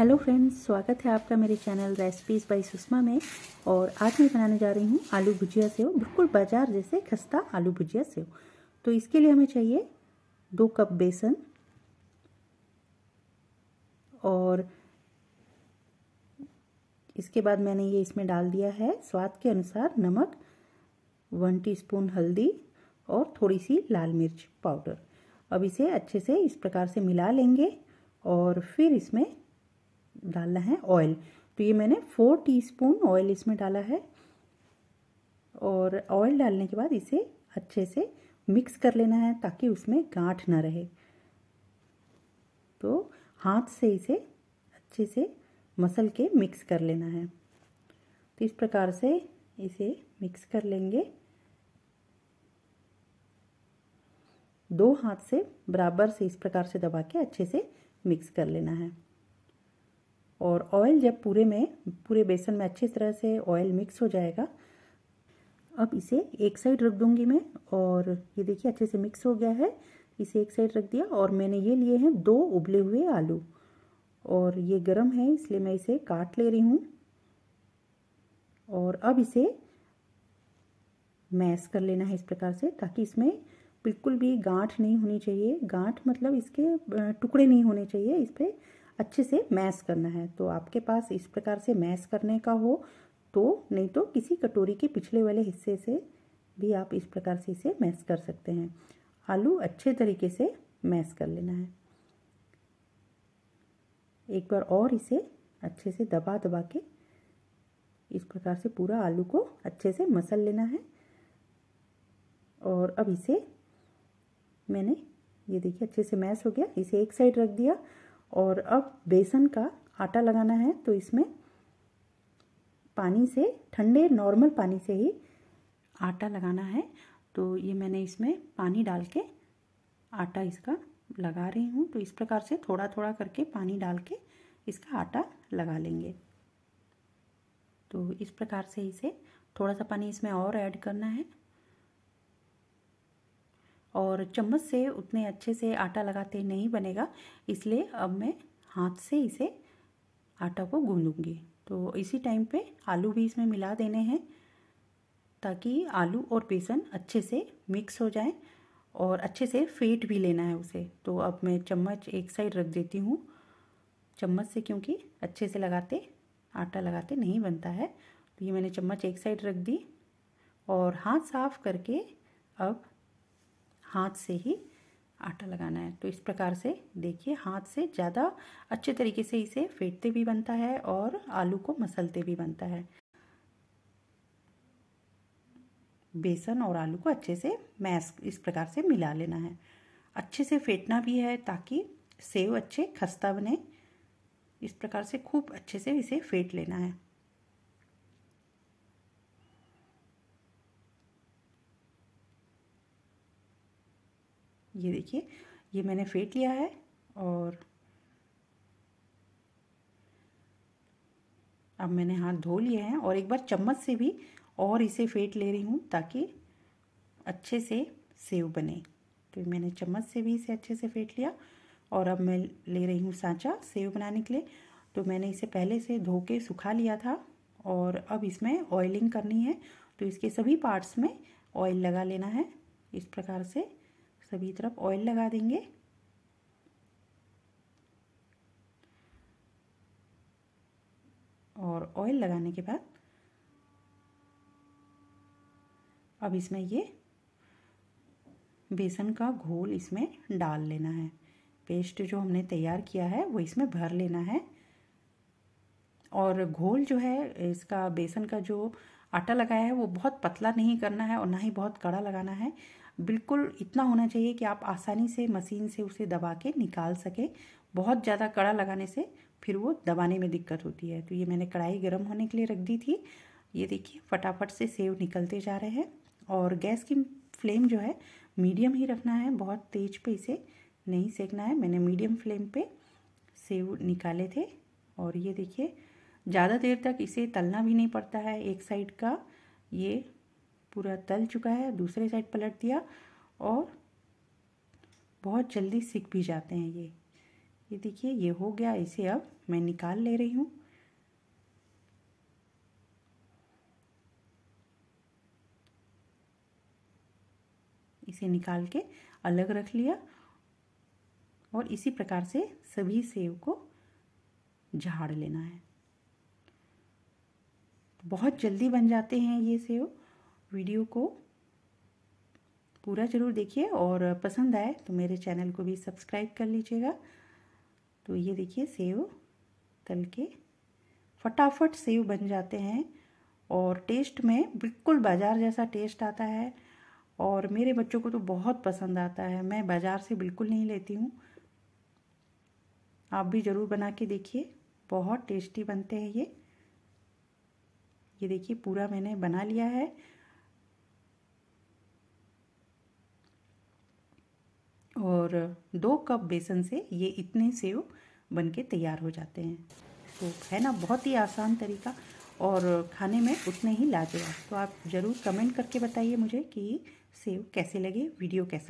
Hello friends, स्वागत है आपका मेरे चैनल रेसिपीज़ बाय सुषमा में। और आज मैं बनाने जा रही हूँ आलू भुजिया सेव, बिल्कुल बाजार जैसे खस्ता आलू भुजिया सेव। तो इसके लिए हमें चाहिए 2 कप बेसन और इसके बाद मैंने ये इसमें डाल दिया है स्वाद के अनुसार नमक, 1 टीस्पून हल्दी और थोड़ी सी लाल मिर्च पाउडर। अब इसे अच्छे से इस प्रकार से मिला लेंगे और फिर इसमें डालना है ऑयल। तो ये मैंने 4 टीस्पून ऑयल इसमें डाला है और ऑयल डालने के बाद इसे अच्छे से मिक्स कर लेना है ताकि उसमें गांठ ना रहे। तो हाथ से इसे अच्छे से मसल के मिक्स कर लेना है। तो इस प्रकार से इसे मिक्स कर लेंगे। 2 हाथ से बराबर से इस प्रकार से दबा के अच्छे से मिक्स कर लेना है। और ऑयल जब पूरे बेसन में अच्छी तरह से ऑयल मिक्स हो जाएगा, अब इसे एक साइड रख दूंगी मैं। और ये देखिए अच्छे से मिक्स हो गया है, इसे एक साइड रख दिया। और मैंने ये लिए हैं 2 उबले हुए आलू और ये गरम है इसलिए मैं इसे काट ले रही हूँ। और अब इसे मैश कर लेना है इस प्रकार से, ताकि इसमें बिल्कुल भी गांठ नहीं होनी चाहिए। गांठ मतलब इसके टुकड़े नहीं होने चाहिए, इस पर अच्छे से मैश करना है। तो आपके पास इस प्रकार से मैश करने का हो तो, नहीं तो किसी कटोरी के पिछले वाले हिस्से से भी आप इस प्रकार से इसे मैश कर सकते हैं। आलू अच्छे तरीके से मैश कर लेना है। एक बार और इसे अच्छे से दबा के इस प्रकार से पूरा आलू को अच्छे से मसल लेना है। और अब इसे मैंने ये देखिए अच्छे से मैश हो गया, इसे एक साइड रख दिया। और अब बेसन का आटा लगाना है, तो इसमें पानी से, ठंडे नॉर्मल पानी से ही आटा लगाना है। तो ये मैंने इसमें पानी डाल के आटा इसका लगा रही हूँ। तो इस प्रकार से थोड़ा थोड़ा करके पानी डाल के इसका आटा लगा लेंगे। तो इस प्रकार से इसे थोड़ा सा पानी इसमें और ऐड करना है। और चम्मच से उतने अच्छे से आटा लगाते नहीं बनेगा, इसलिए अब मैं हाथ से इसे आटा को गूंदूंगी। तो इसी टाइम पे आलू भी इसमें मिला देने हैं ताकि आलू और बेसन अच्छे से मिक्स हो जाए और अच्छे से फेंट भी लेना है उसे। तो अब मैं चम्मच एक साइड रख देती हूँ, चम्मच से क्योंकि अच्छे से आटा लगाते नहीं बनता है। तो ये मैंने चम्मच एक साइड रख दी और हाथ साफ करके अब हाथ से ही आटा लगाना है। तो इस प्रकार से देखिए हाथ से ज़्यादा अच्छे तरीके से इसे फेंटते भी बनता है और आलू को मसलते भी बनता है। बेसन और आलू को अच्छे से मैश इस प्रकार से मिला लेना है। अच्छे से फेंटना भी है ताकि सेव अच्छे खस्ता बने। इस प्रकार से खूब अच्छे से इसे फेंट लेना है। ये देखिए ये मैंने फेंट लिया है और अब मैंने हाथ धो लिए हैं। और एक बार चम्मच से भी और इसे फेंट ले रही हूँ ताकि अच्छे से सेव बने। तो मैंने चम्मच से भी इसे अच्छे से फेंट लिया। और अब मैं ले रही हूँ सांचा सेव बनाने के लिए। तो मैंने इसे पहले से धो के सुखा लिया था और अब इसमें ऑयलिंग करनी है। तो इसके सभी पार्ट्स में ऑयल लगा लेना है। इस प्रकार से सभी तरफ ऑयल लगा देंगे। और ऑयल लगाने के बाद अब इसमें ये बेसन का घोल इसमें डाल लेना है। पेस्ट जो हमने तैयार किया है वो इसमें भर लेना है। और घोल जो है इसका, बेसन का जो आटा लगाया है वो बहुत पतला नहीं करना है और ना ही बहुत कड़ा लगाना है। बिल्कुल इतना होना चाहिए कि आप आसानी से मशीन से उसे दबा के निकाल सकें। बहुत ज़्यादा कड़ा लगाने से फिर वो दबाने में दिक्कत होती है। तो ये मैंने कढ़ाई गर्म होने के लिए रख दी थी। ये देखिए फटाफट से सेव निकलते जा रहे हैं। और गैस की फ्लेम जो है मीडियम ही रखना है, बहुत तेज पे इसे नहीं सेकना है। मैंने मीडियम फ्लेम पे सेव निकाले थे। और ये देखिए ज़्यादा देर तक इसे तलना भी नहीं पड़ता है। एक साइड का ये पूरा तल चुका है, दूसरे साइड पलट दिया और बहुत जल्दी सिक भी जाते हैं ये। ये देखिए ये हो गया, इसे अब मैं निकाल ले रही हूँ। इसे निकाल के अलग रख लिया और इसी प्रकार से सभी सेब को झाड़ लेना है। बहुत जल्दी बन जाते हैं ये सेब। वीडियो को पूरा ज़रूर देखिए और पसंद आए तो मेरे चैनल को भी सब्सक्राइब कर लीजिएगा। तो ये देखिए सेब तल के फटाफट सेब बन जाते हैं और टेस्ट में बिल्कुल बाज़ार जैसा टेस्ट आता है और मेरे बच्चों को तो बहुत पसंद आता है। मैं बाज़ार से बिल्कुल नहीं लेती हूँ, आप भी ज़रूर बना के देखिए, बहुत टेस्टी बनते हैं ये। ये देखिए पूरा मैंने बना लिया है और 2 कप बेसन से ये इतने सेव बनके तैयार हो जाते हैं। तो है ना बहुत ही आसान तरीका और खाने में उतने ही लाजवाब। तो आप ज़रूर कमेंट करके बताइए मुझे कि सेव कैसे लगे, वीडियो कैसा